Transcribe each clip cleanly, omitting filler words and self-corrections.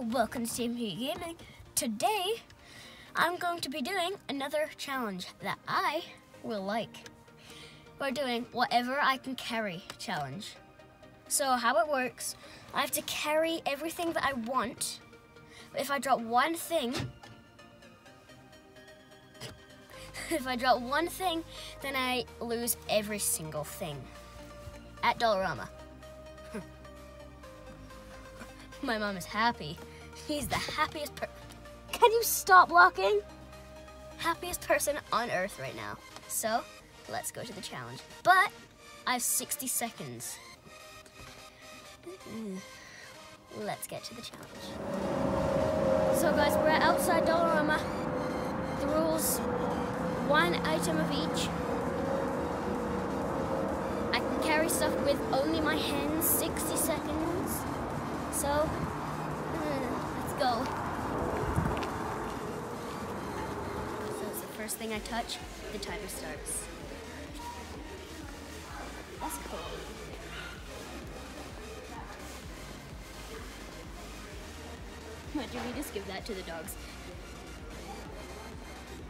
Welcome to TMP Gaming. Today, I'm going to be doing another challenge that I will like. We're doing whatever I can carry challenge. So how it works, I have to carry everything that I want. But if I drop one thing, then I lose every single thing at Dollarama. My mom is happy. She's the happiest person. Can you stop locking? Happiest person on earth right now. So, let's go to the challenge. But I have 60 seconds. Let's get to the challenge. So guys, we're outside Dollarama. The rules, one item of each. I can carry stuff with only my hands, 60 seconds. So, let's go. So it's the first thing I touch, the timer starts. That's cool. What, do we just give that to the dogs?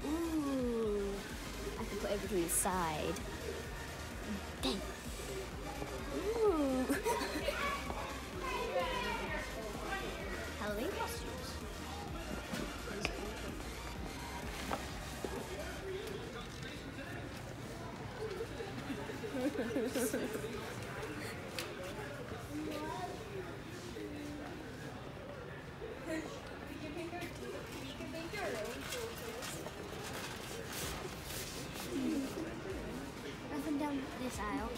Ooh, I can put everything aside. Bang. Ooh. Halloween costumes. Nothing down this aisle.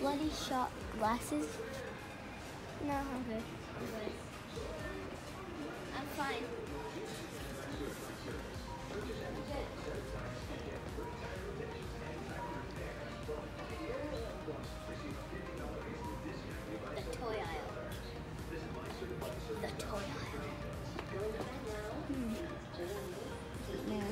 Bloody shot glasses. No, I'm good. I'm fine. The toy aisle. The toy aisle. Yeah.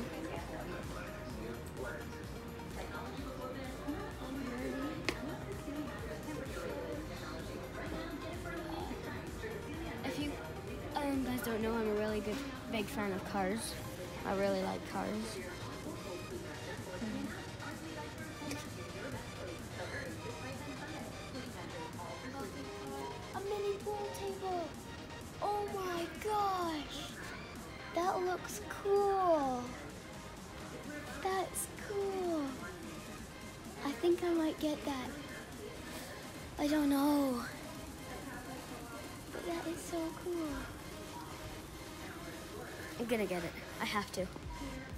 Don't know, I'm a really big fan of cars. I really like cars. A mini pool table! Oh my gosh! That looks cool! That's cool! I think I might get that. I don't know. But that is so cool. I'm gonna get it. I have to.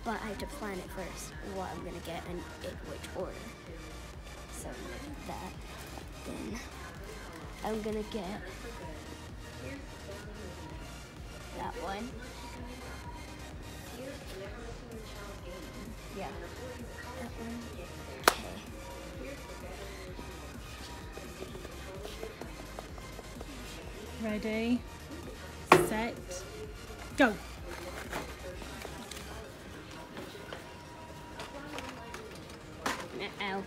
But I have to plan it first, what I'm gonna get and in which order. So that, then I'm gonna get that one. Yeah. That one. Okay. Ready, set, go. Ow.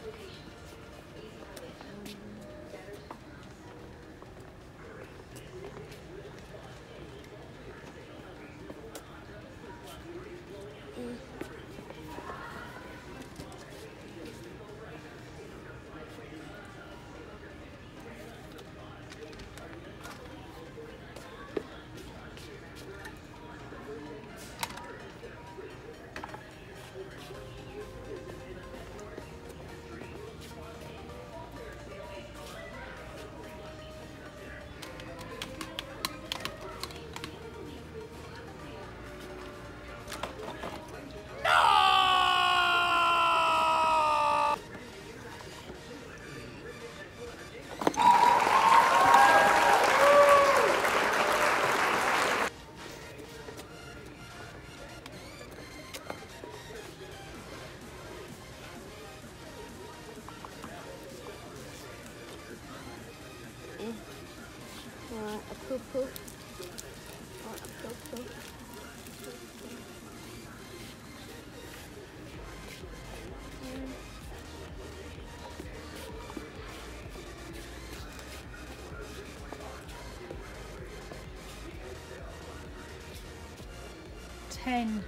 10,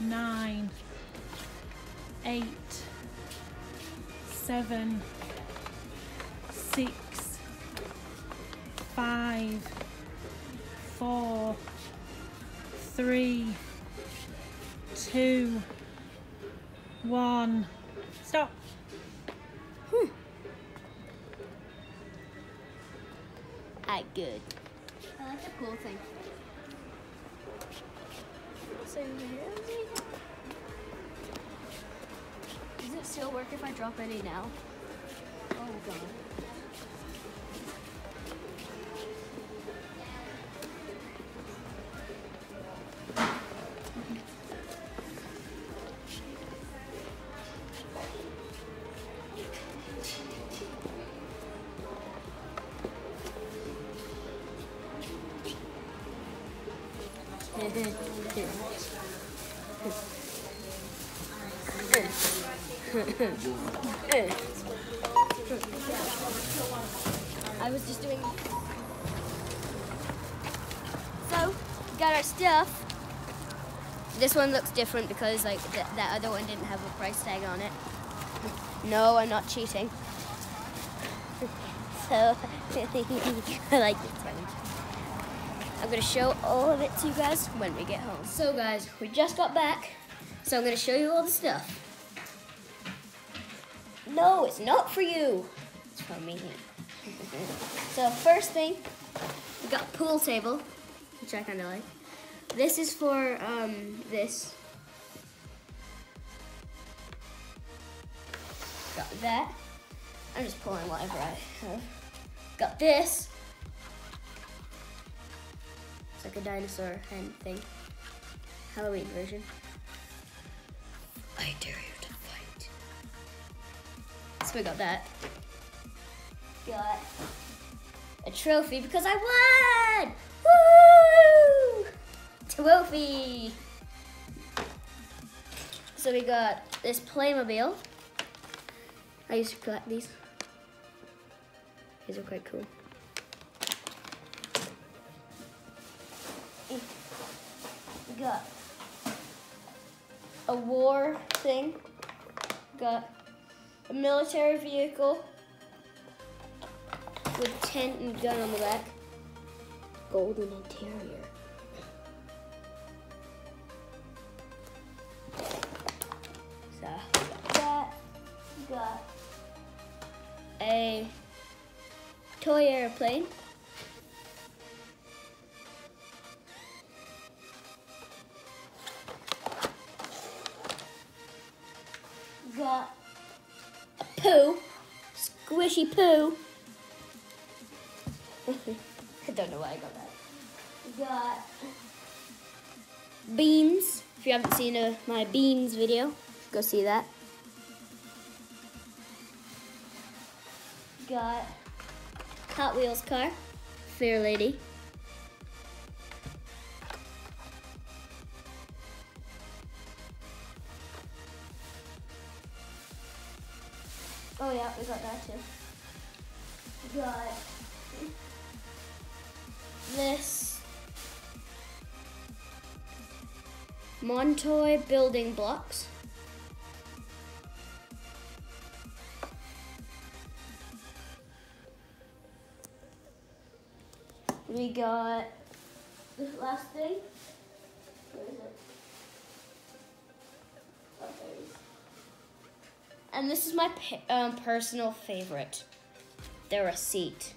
9, 8, 7, 6, 5, 4, 3, 2, 1, stop. Whew. Ah, good. I like the cool thing. So really? Does it still work if I drop any now? Oh god. I was just doing. So, got our stuff. This one looks different because, like, that other one didn't have a price tag on it. No, I'm not cheating. So, I like this one. I'm gonna show all of it to you guys when we get home. So, guys, we just got back, so I'm gonna show you all the stuff. No, it's not for you. It's for me. So first thing, we got a pool table, which I kind of like. This is for this. Got that. I'm just pulling whatever I have. Got this. It's like a dinosaur hand thing. Halloween version. I dare you. So we got that. Got a trophy because I won! Woo! Trophy! So we got this Playmobil. I used to collect these. These are quite cool. We got a war thing. Got a military vehicle with tent and gun on the back. Golden interior. So, got that. Got a toy airplane. Got poo, squishy poo. I don't know why I got that. Got beans. If you haven't seen my beans video, go see that. Got Hot Wheels car, Fair Lady. Oh yeah, we got that too. We got this Montoy building blocks. We got this last thing. Where is it? Oh, there it is. And this is my personal favorite, the receipt.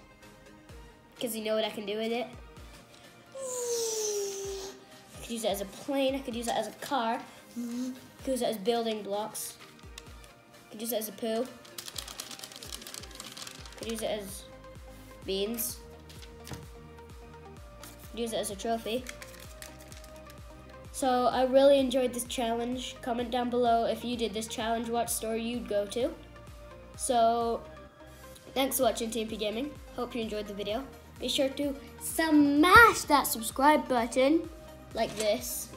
Because you know what I can do with it? I could use it as a plane, I could use it as a car, I could use it as building blocks, I could use it as a poo, I could use it as beans, I could use it as a trophy. So I really enjoyed this challenge. Comment down below if you did this challenge, what store you'd go to. So thanks for watching TMP Gaming. Hope you enjoyed the video. Be sure to smash that subscribe button like this.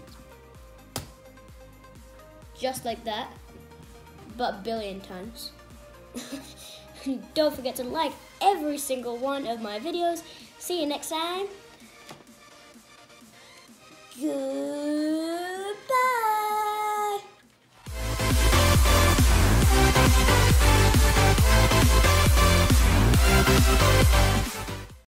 Just like that, but a billion times. Don't forget to like every single one of my videos. See you next time. Goodbye.